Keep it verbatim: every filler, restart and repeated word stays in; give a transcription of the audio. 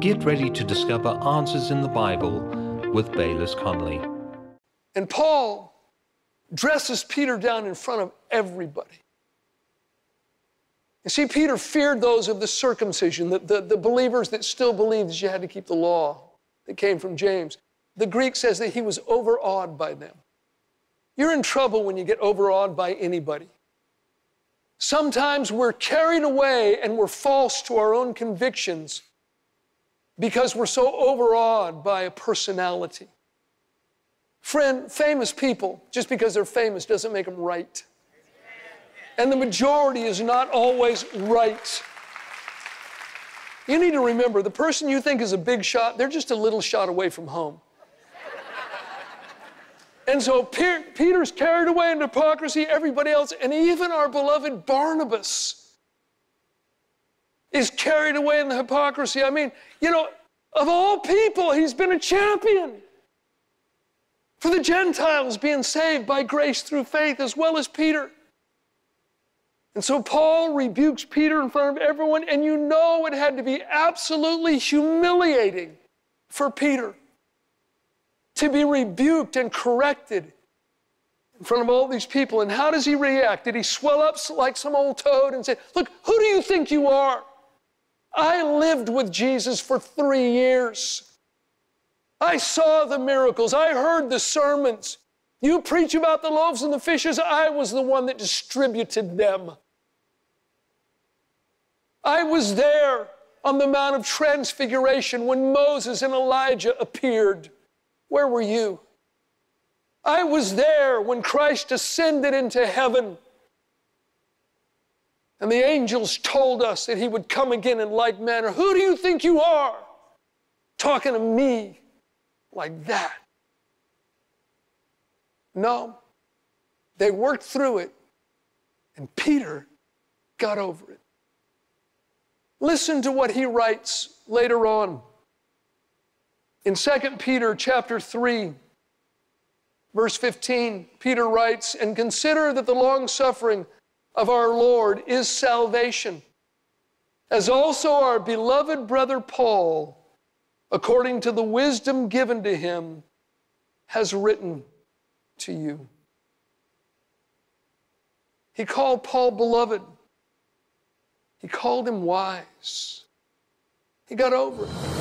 Get ready to discover answers in the Bible with Bayless Conley. And Paul dresses Peter down in front of everybody. You see, Peter feared those of the circumcision, the, the, the believers that still believed that you had to keep the law that came from James. The Greek says that he was overawed by them. You're in trouble when you get overawed by anybody. Sometimes we're carried away and we're false to our own convictions because we're so overawed by a personality. Friend, famous people, just because they're famous doesn't make them right. And the majority is not always right. You need to remember, the person you think is a big shot, they're just a little shot away from home. And so Pe- Peter's carried away in hypocrisy, everybody else, and even our beloved Barnabas is carried away in the hypocrisy. I mean, you know, of all people, he's been a champion for the Gentiles being saved by grace through faith, as well as Peter. And so Paul rebukes Peter in front of everyone, and you know it had to be absolutely humiliating for Peter to be rebuked and corrected in front of all these people. And how does he react? Did he swell up like some old toad and say, "Look, who do you think you are? I lived with Jesus for three years. I saw the miracles. I heard the sermons. You preach about the loaves and the fishes. I was the one that distributed them. I was there on the Mount of Transfiguration when Moses and Elijah appeared. Where were you? I was there when Christ ascended into heaven. And the angels told us that he would come again in like manner. Who do you think you are? Talking to me like that." No, they worked through it, and Peter got over it. Listen to what he writes later on. In Second Peter chapter three, verse fifteen, Peter writes, "And consider that the long-suffering of our Lord is salvation, as also our beloved brother Paul, according to the wisdom given to him, has written to you." He called Paul beloved. He called him wise. He got over it.